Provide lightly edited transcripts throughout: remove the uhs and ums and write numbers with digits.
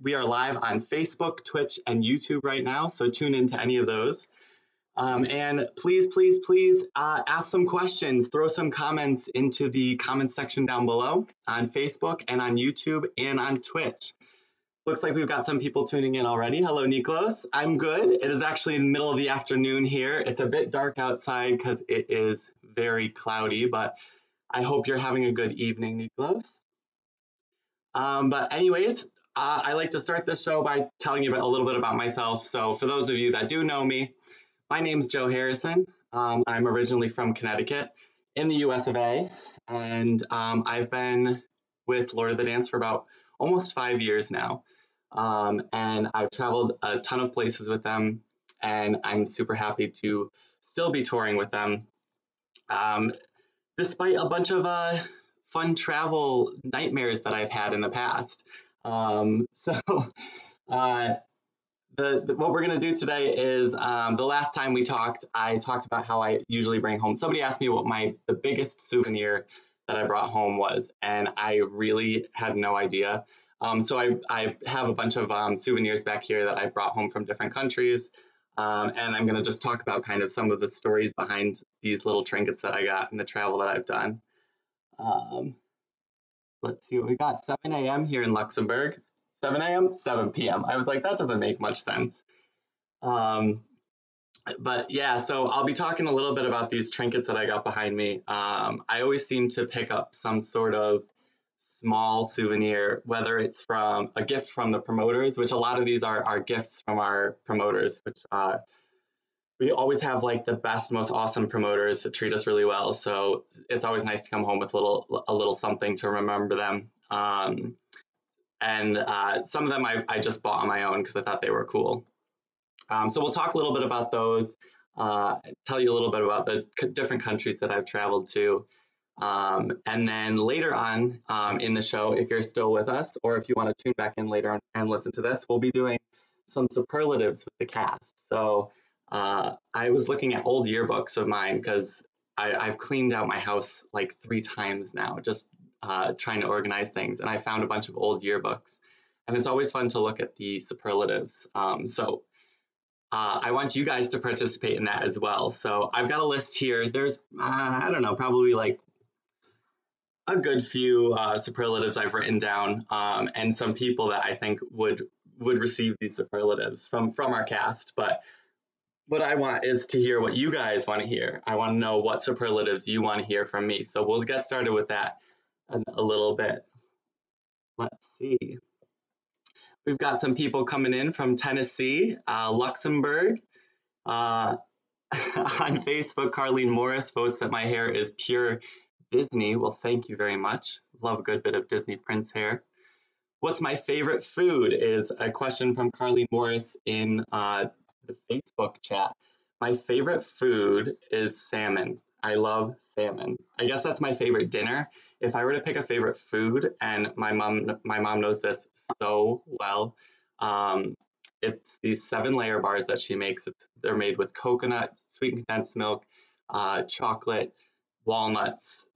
We are live on Facebook, Twitch, and YouTube right now, so tune in to any of those. And please, please, please ask some questions, throw some comments into the comments section down below on Facebook and on YouTube and on Twitch. Looks like we've got some people tuning in already. Hello, Niklos. I'm good. It is actually in the middle of the afternoon here. It's a bit dark outside because it is very cloudy, but I hope you're having a good evening, Niklos. But anyways, I like to start this show by telling you a little bit about myself. So for those of you that do know me, my name's Joe Harrison. I'm originally from Connecticut in the US of A, and I've been with Lord of the Dance for about almost 5 years now. And I've traveled a ton of places with them, and I'm super happy to still be touring with them. Despite a bunch of fun travel nightmares that I've had in the past. What we're gonna do today is, the last time we talked, I talked about how I usually bring home. Somebody asked me what the biggest souvenir that I brought home was, and I really had no idea. So I have a bunch of souvenirs back here that I brought home from different countries. And I'm going to just talk about kind of some of the stories behind these little trinkets that I got and the travel that I've done. Let's see what we got. 7 a.m. here in Luxembourg. 7 a.m., 7 p.m. I was like, that doesn't make much sense. But yeah, so I'll be talking a little bit about these trinkets that I got behind me. I always seem to pick up some sort of small souvenir, whether it's from a gift from the promoters, which a lot of these are gifts from our promoters, which we always have like the best, most awesome promoters that treat us really well. So it's always nice to come home with a little something to remember them. Some of them I just bought on my own because I thought they were cool. So we'll talk a little bit about those, tell you a little bit about the different countries that I've traveled to. And then later on in the show, if you're still with us, or if you want to tune back in later on and listen to this, we'll be doing some superlatives with the cast. So I was looking at old yearbooks of mine because I've cleaned out my house like 3 times now, just trying to organize things. And I found a bunch of old yearbooks. And it's always fun to look at the superlatives. I want you guys to participate in that as well. So I've got a list here. There's, I don't know, probably like a good few superlatives I've written down, and some people that I think would receive these superlatives from our cast. But what I want is to hear what you guys want to hear. I want to know what superlatives you want to hear from me. So we'll get started with that in a little bit. Let's see. We've got some people coming in from Tennessee, Luxembourg. On Facebook, Carlene Morris votes that my hair is pure Disney. Well, thank you very much. Love a good bit of Disney Prince hair. What's my favorite food is a question from Carlene Morris in the Facebook chat. My favorite food is salmon. I love salmon. I guess that's my favorite dinner. If I were to pick a favorite food, and my mom knows this so well, it's these 7-layer bars that she makes. They're made with coconut, sweet condensed milk, chocolate, walnuts,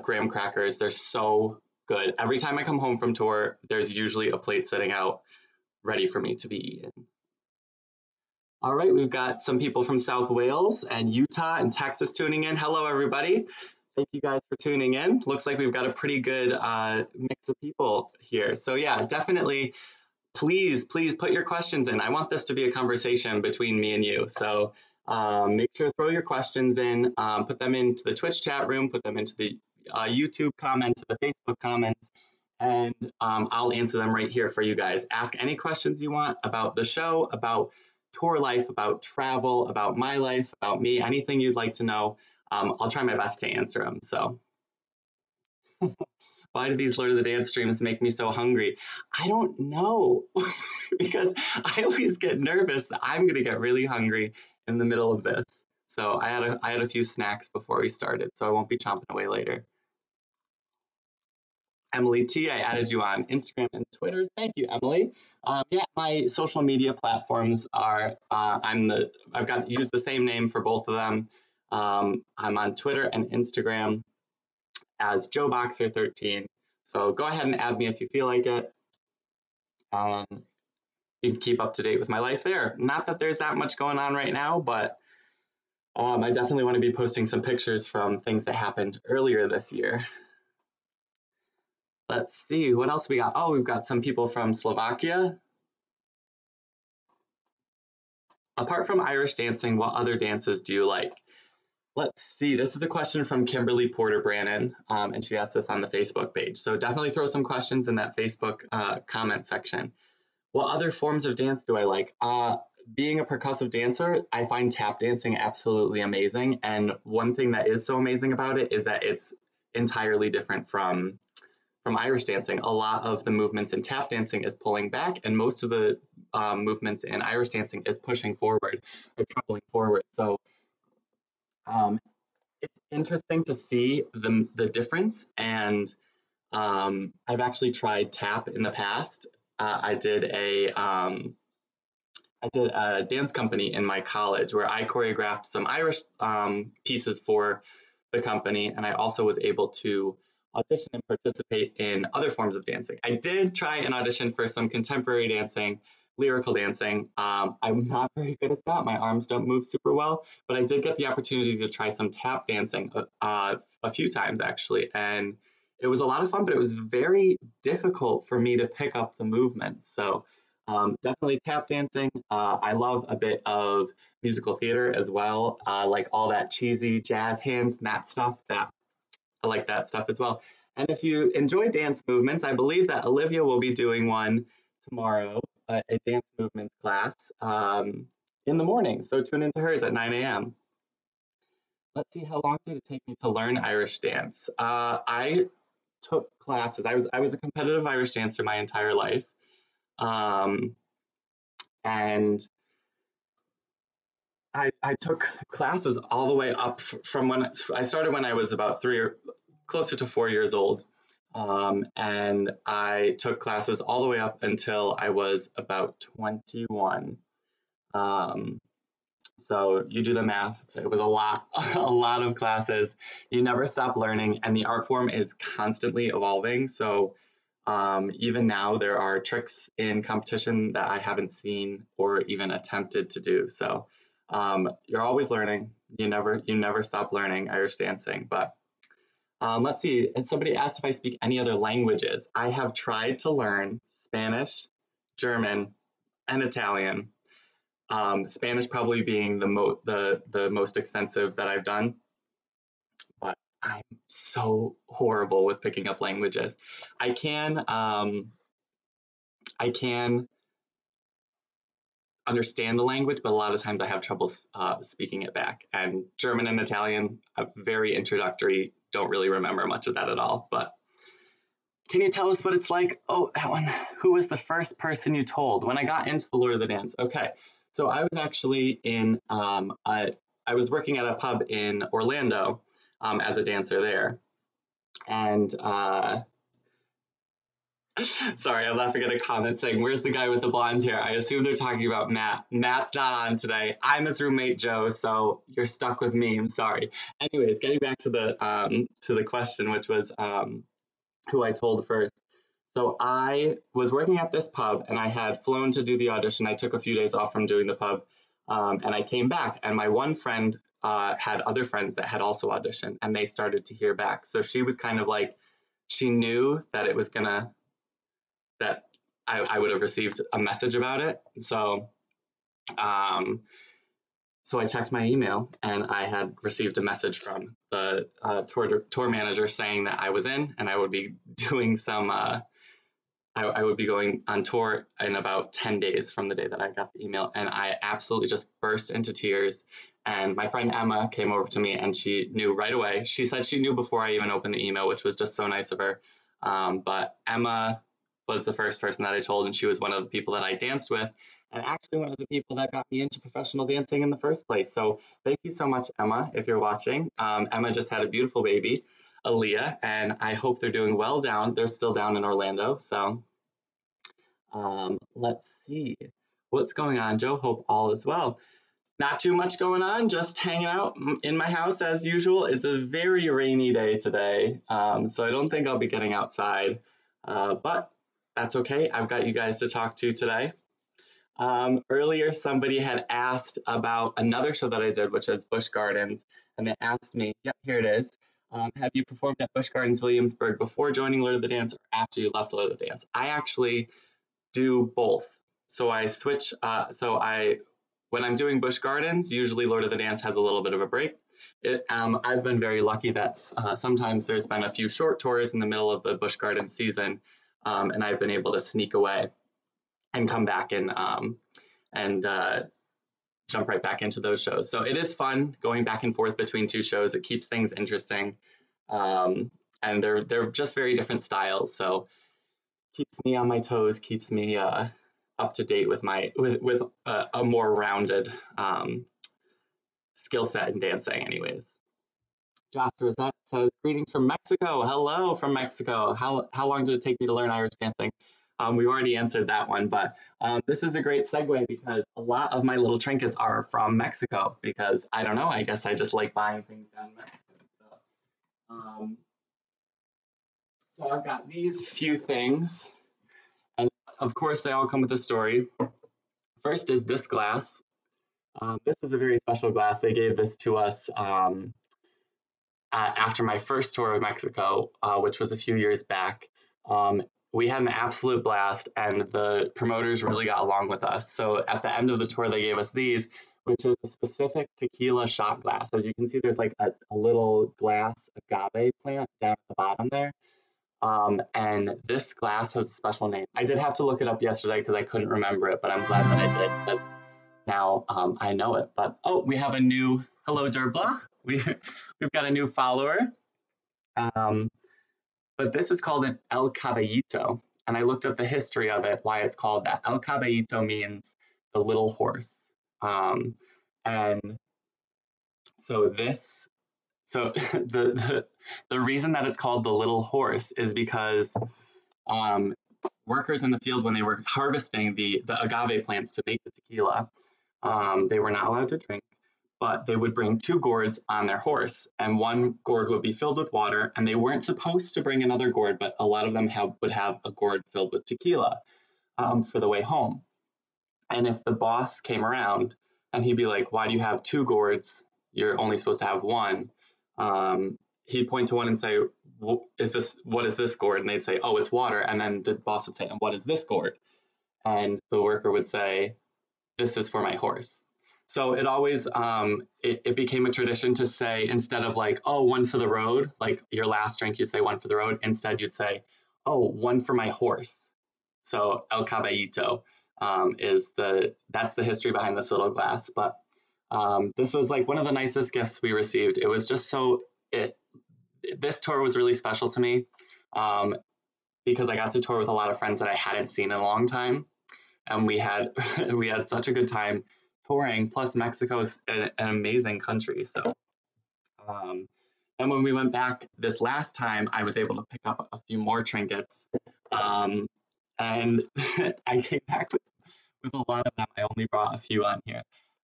graham crackers. They're so good. Every time I come home from tour, there's usually a plate sitting out ready for me to be eaten. All right, we've got some people from South Wales and Utah and Texas tuning in. Hello, everybody. Thank you guys for tuning in. Looks like we've got a pretty good mix of people here. So yeah, definitely, please, please put your questions in. I want this to be a conversation between me and you. So make sure to throw your questions in, put them into the Twitch chat room, put them into the YouTube comments, the Facebook comments, and I'll answer them right here for you guys. Ask any questions you want about the show, about tour life, about travel, about my life, about me, anything you'd like to know. I'll try my best to answer them. So why do these Lord of the Dance streams make me so hungry? I don't know, because I always get nervous that I'm going to get really hungry in the middle of this. So I had a few snacks before we started, so I won't be chomping away later. Emily T, I added you on Instagram and Twitter. Thank you, Emily. Yeah, my social media platforms are, I've got used the same name for both of them. I'm on Twitter and Instagram as JoeBoxer13. So go ahead and add me if you feel like it. and keep up to date with my life there. Not that there's that much going on right now, but I definitely want to be posting some pictures from things that happened earlier this year. Let's see, what else we got? Oh, we've got some people from Slovakia. Apart from Irish dancing, what other dances do you like? Let's see, this is a question from Kimberly Porter Brannon, and she asked this on the Facebook page. So definitely throw some questions in that Facebook comment section. What other forms of dance do I like? Being a percussive dancer, I find tap dancing absolutely amazing. And one thing that is so amazing about it is that it's entirely different from Irish dancing. A lot of the movements in tap dancing is pulling back, and most of the movements in Irish dancing is pushing forward or traveling forward. So it's interesting to see the difference. And I've actually tried tap in the past. I did a dance company in my college where I choreographed some Irish pieces for the company, and I also was able to audition and participate in other forms of dancing. I did try and audition for some contemporary dancing, lyrical dancing. I'm not very good at that. My arms don't move super well, but I did get the opportunity to try some tap dancing a few times actually, and it was a lot of fun, but it was very difficult for me to pick up the movement. So definitely tap dancing. I love a bit of musical theater as well, like all that cheesy jazz hands and that stuff. I like that stuff as well. And if you enjoy dance movements, I believe that Olivia will be doing one tomorrow, a dance movement class in the morning. So tune into hers at 9 a.m. Let's see, how long did it take me to learn Irish dance? I took classes. I was a competitive Irish dancer my entire life, and I took classes all the way up from when I started when I was about closer to four years old, and I took classes all the way up until I was about 21. So you do the math. So it was a lot of classes. You never stop learning, and the art form is constantly evolving. So even now there are tricks in competition that I haven't seen or even attempted to do. So you're always learning. You never stop learning Irish dancing. But let's see. And somebody asked if I speak any other languages. I have tried to learn Spanish, German, and Italian. Spanish probably being the most extensive that I've done, but I'm so horrible with picking up languages. I can understand the language, but a lot of times I have trouble speaking it back. And German and Italian, very introductory, don't really remember much of that at all. But can you tell us what it's like? Oh, that one. Who was the first person you told when I got into the Lord of the Dance? Okay. So I was actually in, I was working at a pub in Orlando as a dancer there. And sorry, I'm laughing at a comment saying, where's the guy with the blonde hair? I assume they're talking about Matt. Matt's not on today. I'm his roommate, Joe, so you're stuck with me. I'm sorry. Anyways, getting back to the question, which was who I told first. So I was working at this pub, and I had flown to do the audition. I took a few days off from doing the pub, and I came back. And my one friend had other friends that had also auditioned, and they started to hear back. So she was kind of like, she knew that it was that I would have received a message about it. So, so I checked my email, and I had received a message from the tour manager saying that I was in, and I would be doing some. I would be going on tour in about 10 days from the day that I got the email, and I absolutely just burst into tears. And my friend Emma came over to me, and she knew right away. She said she knew before I even opened the email, which was just so nice of her. But Emma was the first person that I told, and she was one of the people that I danced with, and actually one of the people that got me into professional dancing in the first place. So thank you so much, Emma, if you're watching. Emma just had a beautiful baby, Aaliyah, and I hope they're doing well down. They're still down in Orlando. So let's see what's going on. Joe, hope all is well. Not too much going on, just hanging out in my house as usual. It's a very rainy day today, so I don't think I'll be getting outside, but That's okay. I've got you guys to talk to today. Earlier, somebody had asked about another show that I did, which is Busch Gardens, and they asked me, yep, here it is. Have you performed at Busch Gardens Williamsburg before joining Lure the Dance or after you left Lure the Dance? I actually do both. So I switch, when I'm doing Busch Gardens, usually Lure the Dance has a little bit of a break. I've been very lucky that sometimes there's been a few short tours in the middle of the Busch Gardens season, and I've been able to sneak away and come back and jump right back into those shows. So it is fun going back and forth between two shows. It keeps things interesting, and they're just very different styles. So keeps me on my toes, keeps me up to date with my a more rounded skill set in dancing. Anyways, Josh Rosette says greetings from Mexico. Hello from Mexico. How long did it take me to learn Irish dancing? We've already answered that one, but this is a great segue because a lot of my little trinkets are from Mexico because I don't know, I guess I just like buying things down in Mexico. So, I've got these few things, and of course they all come with a story. First is this glass. This is a very special glass. They gave this to us after my first tour of Mexico, which was a few years back. We had an absolute blast, and the promoters really got along with us. So at the end of the tour, they gave us these, which is a specific tequila shot glass. As you can see, there's like a little glass agave plant down at the bottom there. And this glass has a special name. I did have to look it up yesterday because I couldn't remember it, but I'm glad that I did because now I know it. But oh, we have a new, hello Derbla. We've got a new follower. But this is called an El Caballito, and I looked up the history of it, why it's called that. El Caballito means the little horse. And so this, the reason that it's called the little horse is because workers in the field, when they were harvesting the agave plants to make the tequila, they were not allowed to drink. But they would bring two gourds on their horse, and one gourd would be filled with water, and they weren't supposed to bring another gourd, but a lot of them would have a gourd filled with tequila for the way home. And if the boss came around and he'd be like, why do you have two gourds? You're only supposed to have one. He'd point to one and say, what is this gourd? And they'd say, oh, it's water. And then the boss would say, and what is this gourd? And the worker would say, this is for my horse. So it always, it became a tradition to say, instead of like, oh, one for the road, like your last drink, you'd say one for the road. Instead, you'd say, oh, one for my horse. So El Caballito that's the history behind this little glass. But this was like one of the nicest gifts we received. It was just this tour was really special to me because I got to tour with a lot of friends that I hadn't seen in a long time. And we had, we had such a good time touring, plus Mexico is an amazing country. So, and when we went back this last time, I was able to pick up a few more trinkets. And I came back with a lot of them. I only brought a few on here.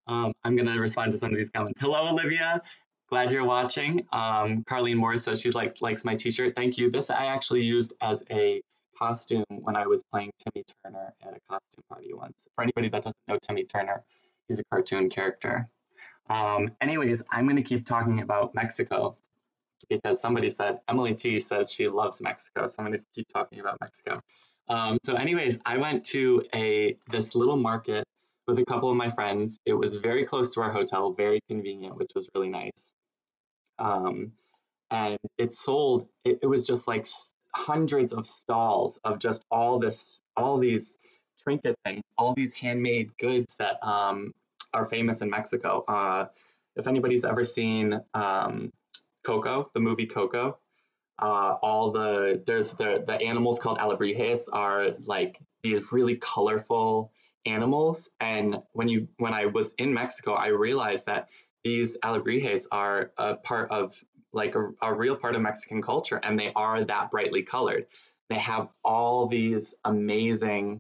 I'm going to respond to some of these comments. Hello, Olivia. Glad you're watching. Carlene Moore says she likes my t-shirt. Thank you. This I actually used as a costume when I was playing Timmy Turner at a costume party once. For anybody that doesn't know Timmy Turner, he's a cartoon character. Anyways, I'm going to keep talking about Mexico because somebody said, Emily T says she loves Mexico. So I'm going to keep talking about Mexico. So anyways, I went to this little market with a couple of my friends. It was very close to our hotel, very convenient, which was really nice. And it sold, it was just like hundreds of stalls of just all these trinkets and all these handmade goods that are famous in Mexico. If anybody's ever seen Coco, the movie Coco, the animals called alebrijes are like these really colorful animals. And when I was in Mexico, I realized that these alebrijes are a part of like a real part of Mexican culture, and they are that brightly colored. They have all these amazingly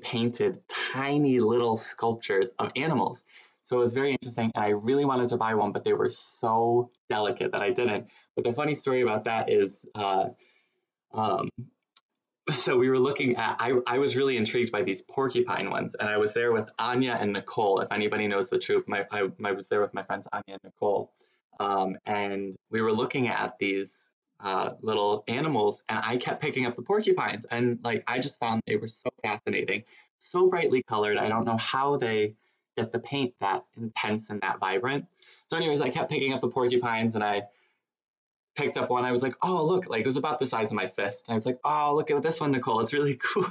painted tiny little sculptures of animals. So it was very interesting, and I really wanted to buy one, but they were so delicate that I didn't. But the funny story about that is So we were looking at, I was really intrigued by these porcupine ones, and I was there with Anya and Nicole. If anybody knows the troop, I was there with my friends Anya and Nicole, and we were looking at these little animals, and I kept picking up the porcupines, and like I just found they were so fascinating, so brightly colored. I don't know how they get the paint that intense and that vibrant. So anyways, I kept picking up the porcupines, and I picked up one. I was like, oh, look, like it was about the size of my fist. And I was like, oh, look at this one, Nicole. It's really cool.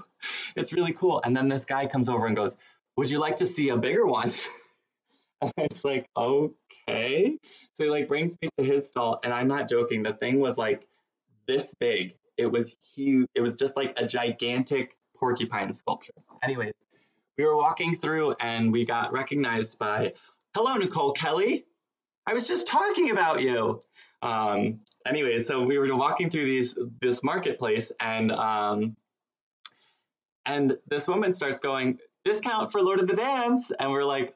It's really cool. And then this guy comes over and goes, would you like to see a bigger one? And I was like, okay. So he like brings me to his stall. And I'm not joking. The thing was like this big. It was huge. It was just like a gigantic porcupine sculpture. Anyways, we were walking through and we got recognized by, hello, Nicole Kelly. I was just talking about you. Anyway, so we were walking through this marketplace, and this woman starts going, discount for Lord of the Dance, and we're like,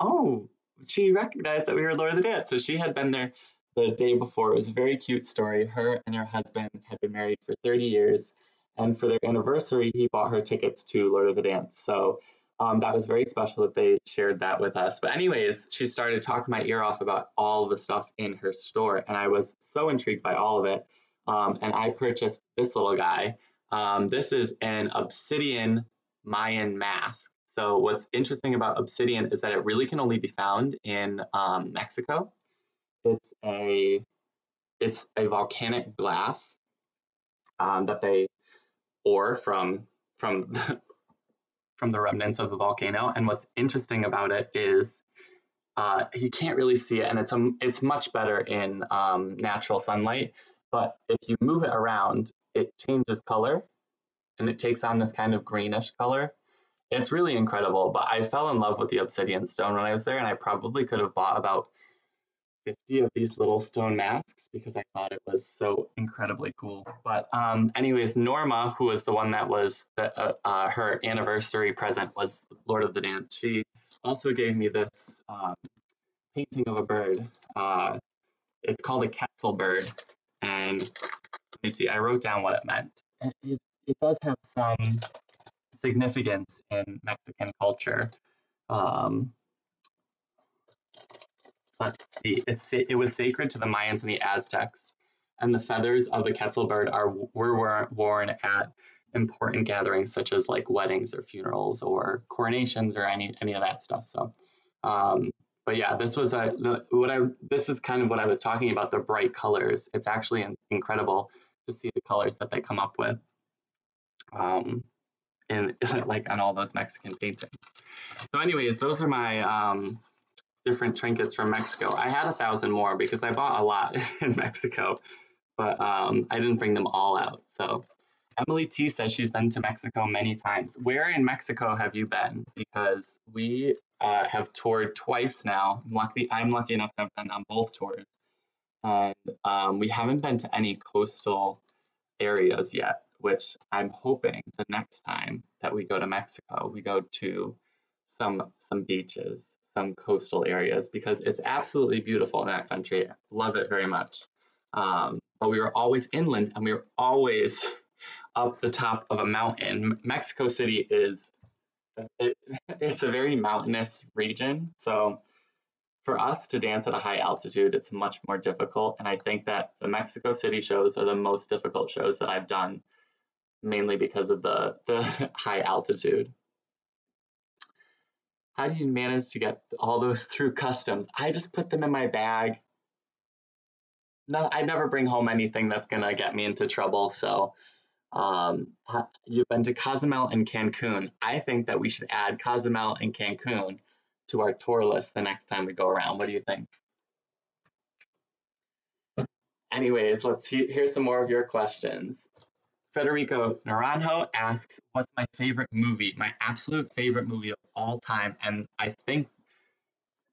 oh, she recognized that we were Lord of the Dance. So she had been there the day before. It was a very cute story. Her and her husband had been married for 30 years, and for their anniversary, he bought her tickets to Lord of the Dance. So that was very special that they shared that with us. But anyways, she started talking my ear off about all the stuff in her store, and I was so intrigued by all of it. And I purchased this little guy. This is an obsidian Mayan mask. So what's interesting about obsidian is that it really can only be found in Mexico. It's a volcanic glass that they ore from the remnants of the volcano. And what's interesting about it is you can't really see it, and it's much better in natural sunlight, but if you move it around, it changes color and it takes on this kind of greenish color. It's really incredible, but I fell in love with the obsidian stone when I was there, and I probably could have bought about 50 of these little stone masks because I thought it was so incredibly cool. But anyways, Norma, who was the one that was her anniversary present was Lord of the Dance, she also gave me this painting of a bird. It's called a Quetzal bird, and let me see, I wrote down what it meant. It does have some significance in Mexican culture. Let's see, it was sacred to the Mayans and the Aztecs, and the feathers of the Quetzal bird were worn at important gatherings such as like weddings or funerals or coronations or any of that stuff. So, but yeah, this was this is kind of what I was talking about, the bright colors. It's actually incredible to see the colors that they come up with in like on all those Mexican paintings. So anyways, those are my different trinkets from Mexico. I had 1,000 more because I bought a lot in Mexico, but I didn't bring them all out. So Emily T says she's been to Mexico many times. Where in Mexico have you been? Because we have toured twice now. I'm lucky enough to have been on both tours, and we haven't been to any coastal areas yet, which I'm hoping the next time that we go to Mexico, we go to some beaches, some coastal areas, because it's absolutely beautiful in that country. I love it very much. But we were always inland, and we were always up the top of a mountain. Mexico City it's a very mountainous region. So for us to dance at a high altitude, it's much more difficult. And I think that the Mexico City shows are the most difficult shows that I've done, mainly because of the high altitude. How do you manage to get all those through customs? I just put them in my bag. No, I never bring home anything that's gonna get me into trouble. So you've been to Cozumel and Cancun. I think that we should add Cozumel and Cancun to our tour list the next time we go around. What do you think? Anyways, let's hear some more of your questions. Federico Naranjo asks, what's my favorite movie? My absolute favorite movie of all time, and I think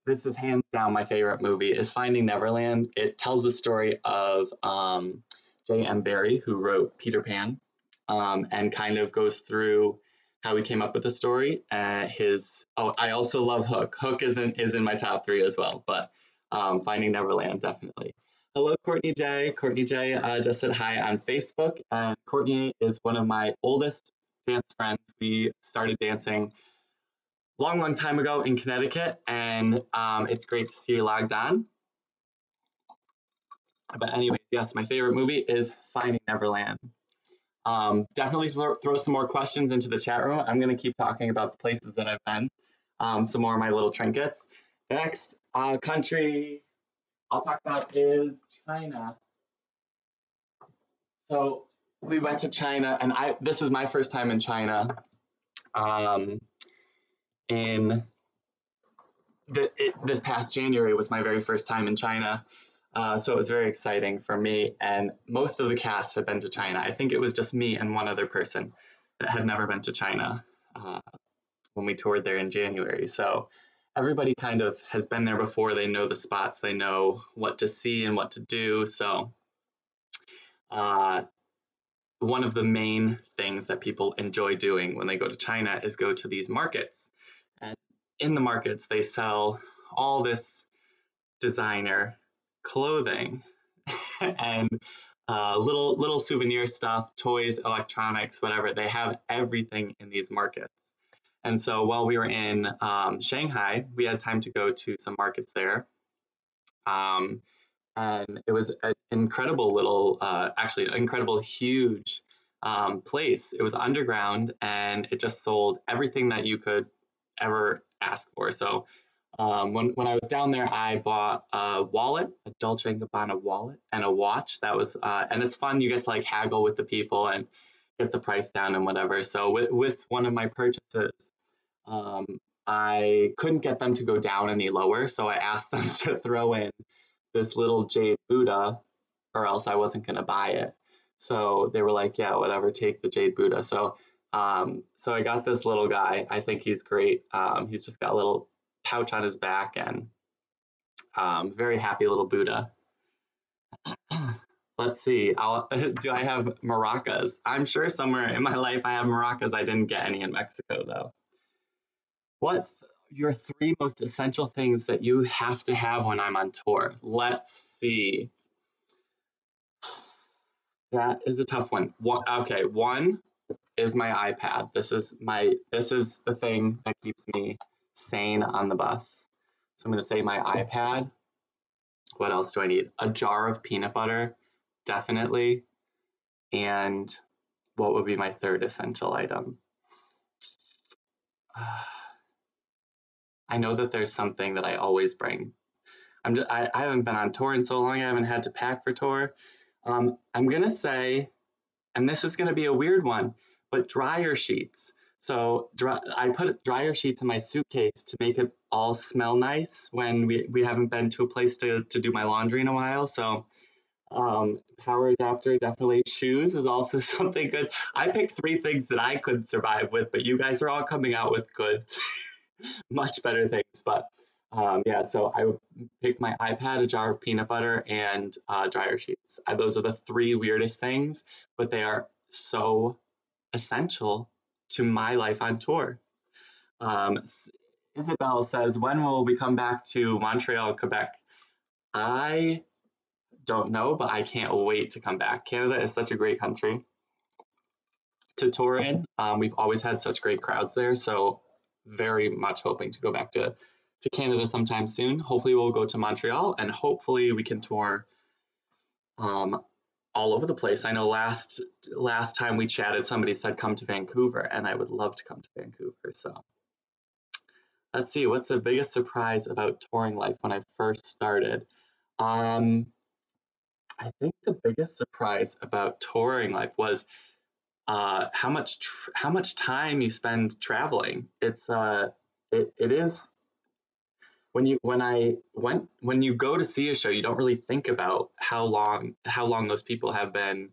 this is hands down my favorite movie, is Finding Neverland. It tells the story of J.M. Barrie, who wrote Peter Pan, and kind of goes through how he came up with the story. I also love Hook. Hook is in my top 3 as well, but Finding Neverland, definitely. Hello, Courtney J. Courtney J just said hi on Facebook. Courtney is one of my oldest dance friends. We started dancing a long, long time ago in Connecticut, and it's great to see you logged on. But anyway, yes, my favorite movie is Finding Neverland. Definitely throw some more questions into the chat room. I'm going to keep talking about the places that I've been, some more of my little trinkets. The next country I'll talk about is China. So we went to China, and this was my first time in China. This past January was my very first time in China. So it was very exciting for me, and most of the cast had been to China. I think it was just me and one other person that had never been to China when we toured there in January. So everybody kind of has been there before. They know the spots, they know what to see and what to do. So one of the main things that people enjoy doing when they go to China is go to these markets. And in the markets, they sell all this designer clothing and little souvenir stuff, toys, electronics, whatever. They have everything in these markets. And so while we were in Shanghai, we had time to go to some markets there. And it was an incredible huge place. It was underground, and it just sold everything that you could ever ask for. So when I was down there, I bought a wallet, a Dolce & Gabbana wallet, and a watch. That was, and it's fun. You get to like haggle with the people and get the price down and whatever. So with one of my purchases, I couldn't get them to go down any lower. So I asked them to throw in this little jade Buddha, or else I wasn't going to buy it. So they were like, yeah, whatever, take the jade Buddha. So, so I got this little guy. I think he's great. He's just got a little pouch on his back, and very happy little Buddha. Let's see, do I have maracas? I'm sure somewhere in my life I have maracas. I didn't get any in Mexico though. What's your three most essential things that you have to have when I'm on tour? Let's see. That is a tough one. Okay, one is my iPad. This is the thing that keeps me sane on the bus. So I'm going to say my iPad. What else do I need? A jar of peanut butter, definitely. And what would be my third essential item? I know that there's something that I always bring. I haven't been on tour in so long. I haven't had to pack for tour. I'm going to say, and this is going to be a weird one, but dryer sheets. So I put dryer sheets in my suitcase to make it all smell nice when we haven't been to a place to do my laundry in a while. So power adapter, definitely. Shoes is also something good. I picked three things that I could survive with, but you guys are all coming out with good, much better things. But yeah, so I would pick my iPad, a jar of peanut butter, and dryer sheets. Those are the three weirdest things, but they are so essential to my life on tour. Isabel says, when will we come back to Montreal, Quebec? I don't know, but I can't wait to come back. Canada is such a great country to tour in. We've always had such great crowds there, so very much hoping to go back to Canada sometime soon. Hopefully we'll go to Montreal, and hopefully we can tour all over the place. I know last time we chatted, somebody said come to Vancouver, and I would love to come to Vancouver. So let's see, what's the biggest surprise about touring life when I first started? I think the biggest surprise about touring life was how much time you spend traveling. It's it is when you go to see a show, you don't really think about how long those people have been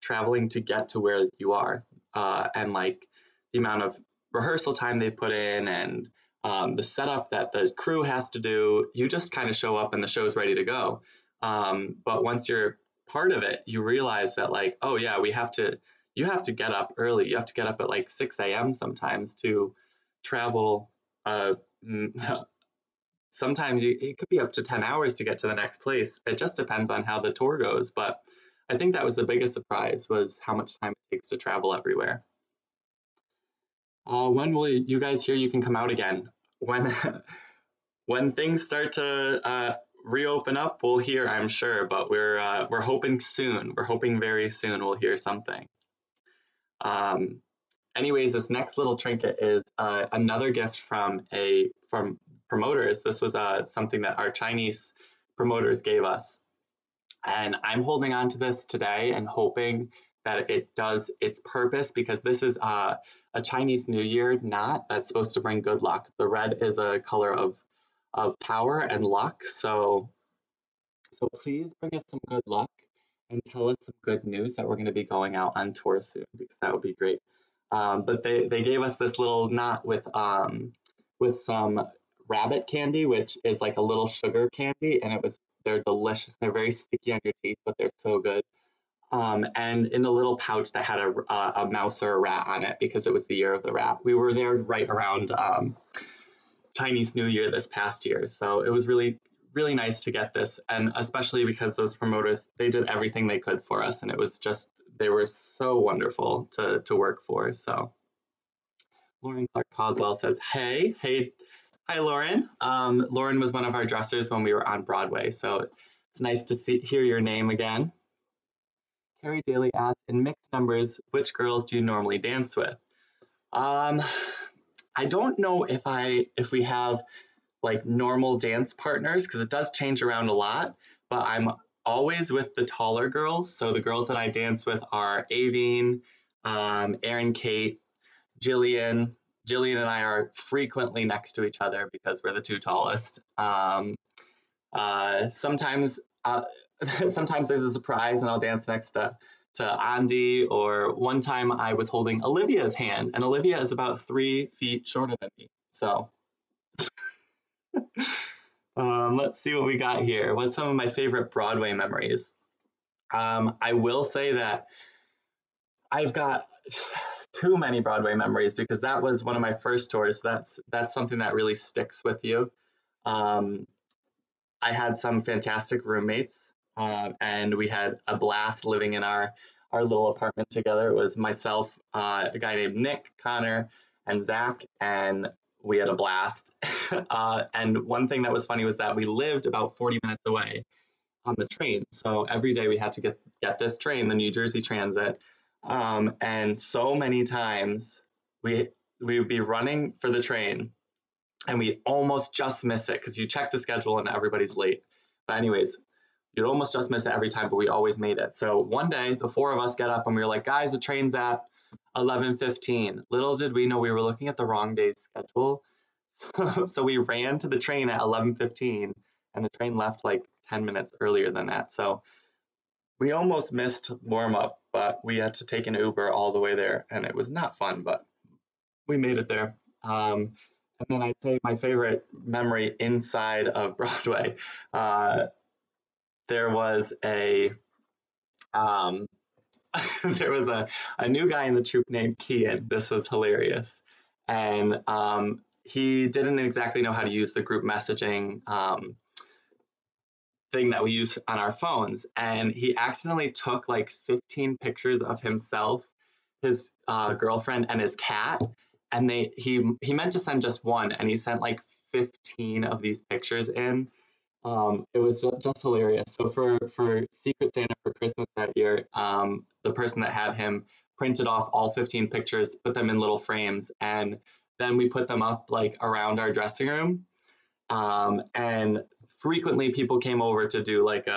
traveling to get to where you are, and like the amount of rehearsal time they put in, and the setup that the crew has to do. You just kind of show up and the show's ready to go. But once you're part of it, you realize that like, oh yeah, you have to get up early. You have to get up at like 6 a.m. sometimes to travel sometimes it could be up to 10 hours to get to the next place. It just depends on how the tour goes. But I think that was the biggest surprise, was how much time it takes to travel everywhere. When will you guys hear you can come out again? When things start to reopen up, we'll hear, I'm sure, but we're hoping soon. We're hoping very soon we'll hear something. Anyways, this next little trinket is another gift from promoters. This was something that our Chinese promoters gave us. And I'm holding on to this today and hoping that it does its purpose, because this is a Chinese New Year knot that's supposed to bring good luck. The red is a color of power and luck. So please bring us some good luck and tell us some good news that we're going to be going out on tour soon, because that would be great. But they gave us this little knot with some rabbit candy, which is like a little sugar candy, and they're delicious. They're very sticky on your teeth, but they're so good. And in the little pouch that had a mouse or a rat on it, because it was the year of the rat. We were there right around Chinese New Year this past year. So it was really, really nice to get this. And especially because those promoters, they did everything they could for us. And it was just, they were so wonderful to work for. So Lauren Clark Caldwell says, hey, hi, Lauren. Lauren was one of our dressers when we were on Broadway. So it's nice to hear your name again. Carrie Daly asks, in mixed numbers, which girls do you normally dance with? I don't know if we have like normal dance partners, because it does change around a lot, but I'm always with the taller girls. So the girls that I dance with are Aveen, Erin Kate, Jillian. Jillian and I are frequently next to each other because we're the two tallest. Sometimes there's a surprise and I'll dance next to Andy, or one time I was holding Olivia's hand, and Olivia is about 3 feet shorter than me. So let's see what we got here. What's some of my favorite Broadway memories? I will say that I've got too many Broadway memories, because that was one of my first tours. So that's something that really sticks with you. I had some fantastic roommates, and we had a blast living in our little apartment together. It was myself, a guy named Nick, Connor, and Zach, and we had a blast. And one thing that was funny was that we lived about 40 minutes away on the train. So every day we had to get this train, the New Jersey Transit. And so many times we would be running for the train, and we almost just miss it, because you check the schedule and everybody's late. But anyways, you'd almost just miss it every time, but we always made it. So one day, the four of us get up and we were like, guys, the train's at 11:15. Little did we know we were looking at the wrong day's schedule. So we ran to the train at 11:15, and the train left like 10 minutes earlier than that. So we almost missed warm up, but we had to take an Uber all the way there, and it was not fun, but we made it there. And then I'd say my favorite memory inside of Broadway, there was a new guy in the troupe named Kian. This was hilarious. And he didn't exactly know how to use the group messaging thing that we use on our phones. And he accidentally took like 15 pictures of himself, his girlfriend, and his cat. And he meant to send just one, and he sent like 15 of these pictures in. It was just hilarious. So for Secret Santa for Christmas that year, the person that had him printed off all 15 pictures, put them in little frames, and then we put them up like around our dressing room. And frequently people came over to do like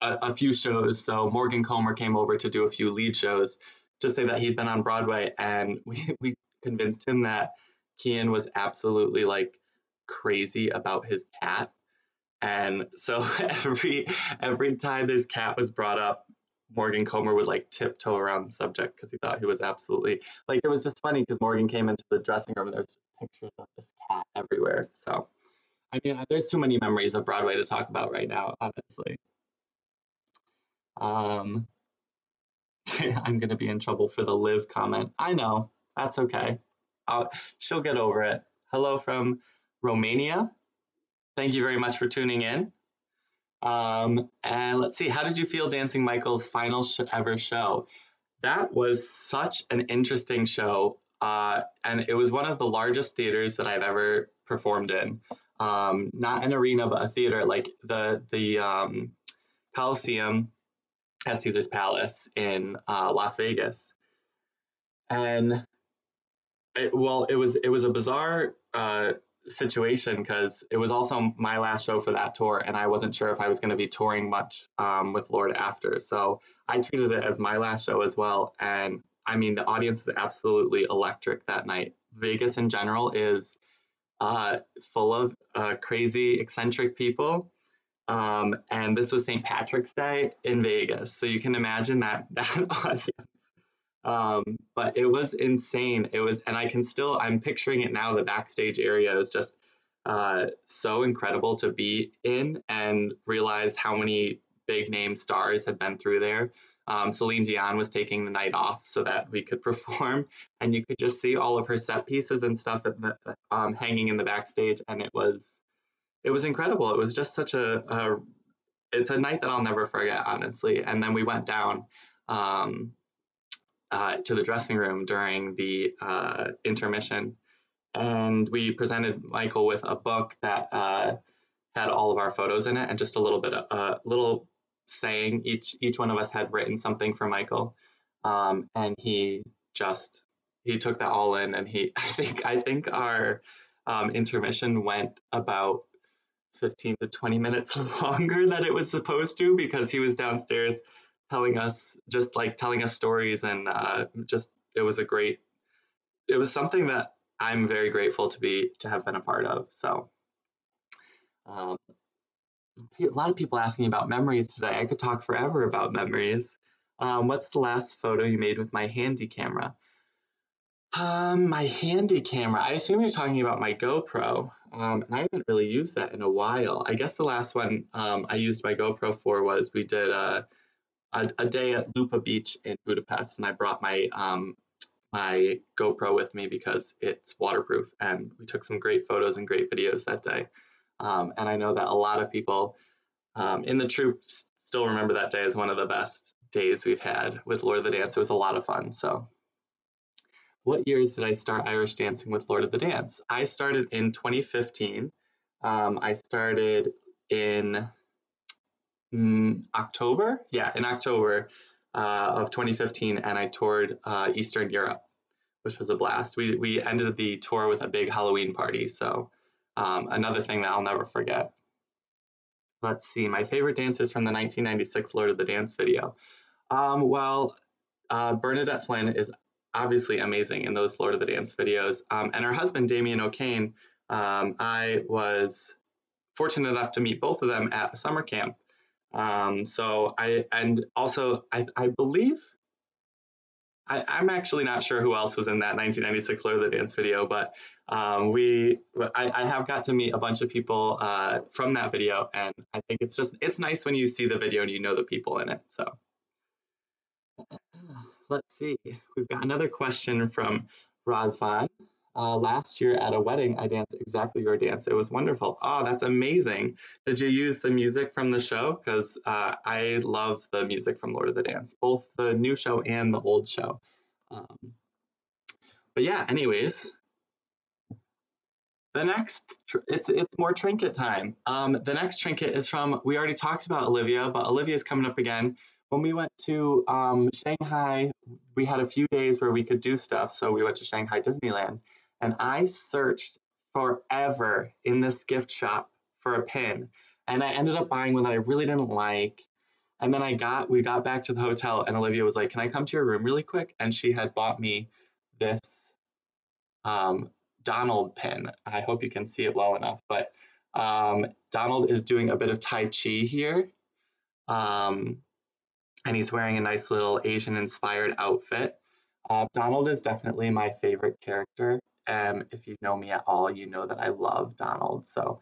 a few shows. So Morgan Comer came over to do a few lead shows, to say that he'd been on Broadway, and we convinced him that Kian was absolutely like crazy about his cat. And so every time his cat was brought up, Morgan Comer would like tiptoe around the subject, because he thought he was absolutely like, it was just funny, because Morgan came into the dressing room and there's pictures of this cat everywhere. So I mean, there's too many memories of Broadway to talk about right now, honestly. I'm going to be in trouble for the live comment. I know. That's okay. She'll get over it. hello from Romania. Thank you very much for tuning in. And let's see, how did you feel dancing Michael's final ever show? That was such an interesting show. And it was one of the largest theaters that I've ever performed in. Not an arena, but a theater, like the Coliseum at Caesar's Palace in Las Vegas. And it was a bizarre situation because it was also my last show for that tour, and I wasn't sure if I was going to be touring much with Lord after. So I treated it as my last show as well. And I mean, the audience was absolutely electric that night. Vegas in general is full of crazy, eccentric people. And this was St. Patrick's Day in Vegas. So you can imagine that audience. But it was insane. It was, and I can still, I'm picturing it now, the backstage area is just so incredible to be in and realize how many big name stars have been through there. Celine Dion was taking the night off so that we could perform, and you could just see all of her set pieces and stuff at the, hanging in the backstage. And it was incredible. It was just such it's a night that I'll never forget, honestly. And then we went down, to the dressing room during the intermission. And we presented Michael with a book that had all of our photos in it, and just a little bit of a little saying. Each one of us had written something for Michael. And he took that all in, and I think our intermission went about 15 to 20 minutes longer than it was supposed to, because he was downstairs telling us stories, and it was something that I'm very grateful to have been a part of. So a lot of people asking about memories today. I could talk forever about memories. What's the last photo you made with my handy camera? My handy camera, I assume you're talking about my GoPro. And I haven't really used that in a while. I guess the last one I used my GoPro for was we did a day at Lupa Beach in Budapest, and I brought my my GoPro with me because it's waterproof, and we took some great photos and great videos that day. And I know that a lot of people in the troupe still remember that day as one of the best days we've had with Lord of the Dance. It was a lot of fun. So what years did I start Irish dancing with Lord of the Dance? I started in 2015. I started in October? Yeah, in October of 2015, and I toured Eastern Europe, which was a blast. We ended the tour with a big Halloween party, so another thing that I'll never forget. Let's see, my favorite dancers from the 1996 Lord of the Dance video. Bernadette Flynn is obviously amazing in those Lord of the Dance videos, and her husband, Damien O'Kane, I was fortunate enough to meet both of them at a summer camp. I believe, I'm actually not sure who else was in that 1996 Lord of the Dance video, but I have got to meet a bunch of people from that video, and I think it's nice when you see the video and you know the people in it. So let's see, we've got another question from Razvan. Last year at a wedding, I danced exactly your dance. It was wonderful. Oh, that's amazing. Did you use the music from the show? Because I love the music from Lord of the Dance, both the new show and the old show. But yeah, anyways, the next, it's more trinket time. The next trinket is from, we already talked about Olivia, but Olivia's coming up again. When we went to Shanghai, we had a few days where we could do stuff. So we went to Shanghai Disneyland. And I searched forever in this gift shop for a pin. And I ended up buying one that I really didn't like. And then we got back to the hotel, and Olivia was like, "Can I come to your room really quick?" And she had bought me this Donald pin. I hope you can see it well enough. But Donald is doing a bit of Tai Chi here. And he's wearing a nice little Asian-inspired outfit. Donald is definitely my favorite character. If you know me at all, you know that I love Donald. So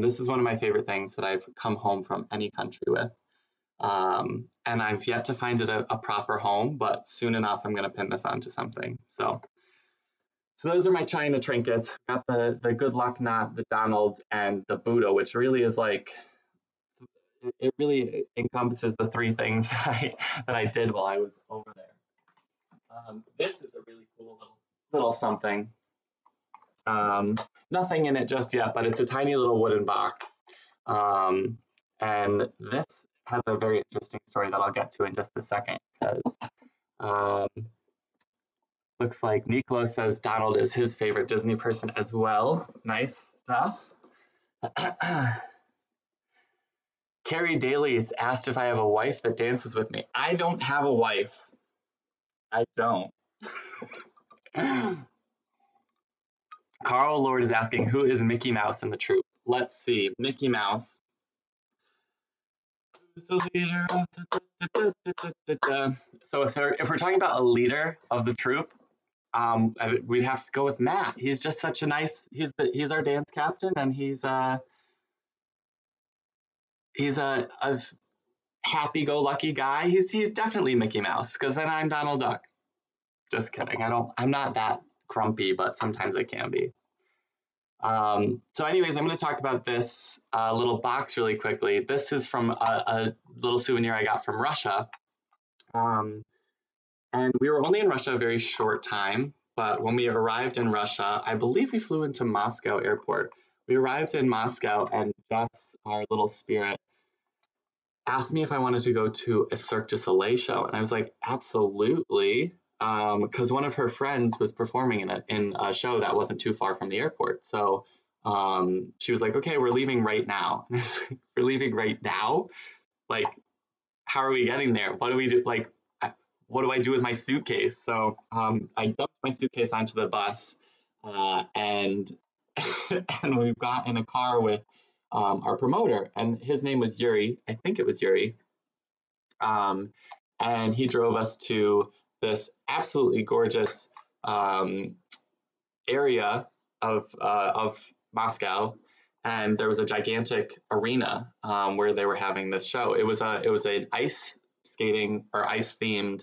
this is one of my favorite things that I've come home from any country with. And I've yet to find it a proper home, but soon enough, I'm going to pin this onto something. So So those are my China trinkets. Got the good luck knot, the Donald, and the Buddha, which really is like, it really encompasses the three things that I did while I was over there. This is a really cool little something. Nothing in it just yet, but it's a tiny little wooden box. And this has a very interesting story that I'll get to in just a second, because looks like Nicole says Donald is his favorite Disney person as well. Nice stuff. Carrie Daly's asked if I have a wife that dances with me. I don't have a wife. I don't. Carl Lord is asking, who is Mickey Mouse in the troupe? Let's see. Mickey Mouse. Who's the leader of the So if we're talking about a leader of the troupe, we'd have to go with Matt. He's just such a nice. He's our dance captain, and he's a happy-go-lucky guy. He's definitely Mickey Mouse, because then I'm Donald Duck. Just kidding. I'm not that grumpy, but sometimes I can be. So anyways, I'm going to talk about this little box really quickly. This is from a little souvenir I got from Russia. And we were only in Russia a very short time, but when we arrived in Russia, I believe we flew into Moscow airport. We arrived in Moscow, and Jess, our little spirit, asked me if I wanted to go to a Cirque du Soleil show. And I was like, absolutely. Because one of her friends was performing in a show that wasn't too far from the airport. So she was like, okay, we're leaving right now. And I was like, we're leaving right now? Like, how are we getting there? What do we do? Like, what do I do with my suitcase? So I dumped my suitcase onto the bus, and we got in a car with our promoter, and his name was Yuri. I think it was Yuri. And he drove us to this absolutely gorgeous area of Moscow, and there was a gigantic arena where they were having this show. It was an ice skating or ice themed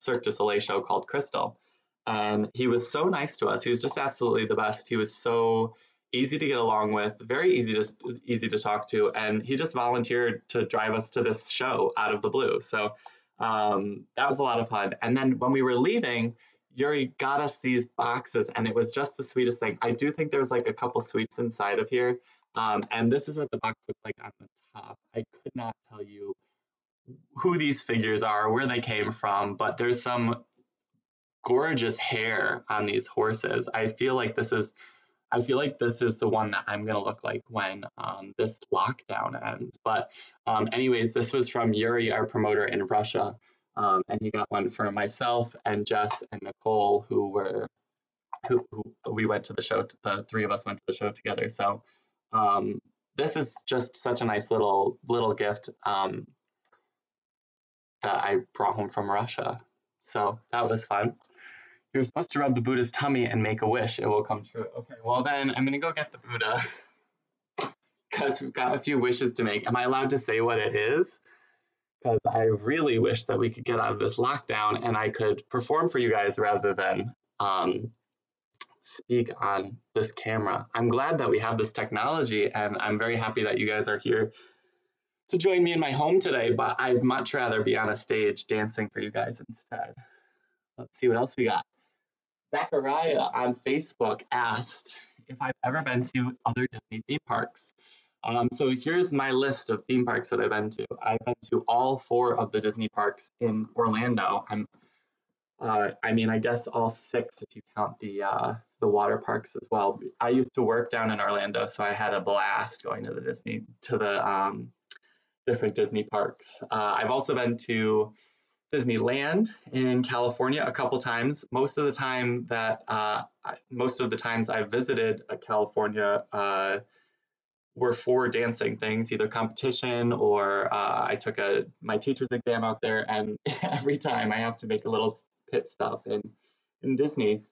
Cirque du Soleil show called Crystal, and he was so nice to us. He was just absolutely the best. He was so easy to get along with, very easy to talk to, and he just volunteered to drive us to this show out of the blue. So. That was a lot of fun. And then when we were leaving, Yuri got us these boxes, and it was just the sweetest thing. I do think there's like a couple sweets inside of here. And this is what the box looks like on the top. I could not tell you who these figures are, where they came from, but there's some gorgeous hair on these horses. I feel like this is the one that I'm going to look like when this lockdown ends. But anyways, this was from Yuri, our promoter in Russia. And he got one for myself and Jess and Nicole, who we went to the show. The three of us went to the show together. So this is just such a nice little gift that I brought home from Russia. So that was fun. You're supposed to rub the Buddha's tummy and make a wish. It will come true. Okay, well then I'm going to go get the Buddha because we've got a few wishes to make. Am I allowed to say what it is? Because I really wish that we could get out of this lockdown and I could perform for you guys rather than speak on this camera. I'm glad that we have this technology, and I'm very happy that you guys are here to join me in my home today, but I'd much rather be on a stage dancing for you guys instead. Let's see what else we got. Zachariah on Facebook asked if I've ever been to other Disney theme parks. So here's my list of theme parks that I've been to. I've been to all four of the Disney parks in Orlando. I guess all six if you count the water parks as well. I used to work down in Orlando, so I had a blast going to the different Disney parks. I've also been to Disneyland in California a couple times. Most of the times I visited California were for dancing things, either competition or I took my teacher's exam out there, and every time I have to make a little pit stop in Disney.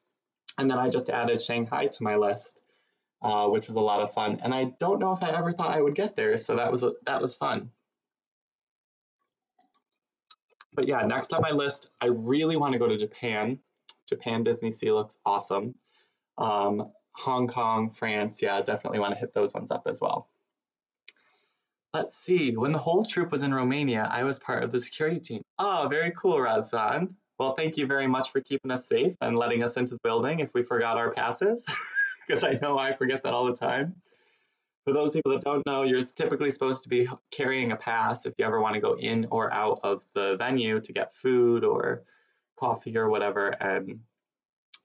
And then I just added Shanghai to my list, which was a lot of fun. And I don't know if I ever thought I would get there, so that was fun. But yeah, next on my list, I really want to go to Japan. Japan Disney Sea looks awesome. Hong Kong, France, yeah, definitely want to hit those ones up as well. Let's see, when the whole troop was in Romania, I was part of the security team. Oh, very cool, Razan. Well, thank you very much for keeping us safe and letting us into the building if we forgot our passes, because I know I forget that all the time. For those people that don't know, you're typically supposed to be carrying a pass if you ever want to go in or out of the venue to get food or coffee or whatever, and